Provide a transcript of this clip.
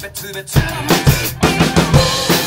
Betul-betul amat.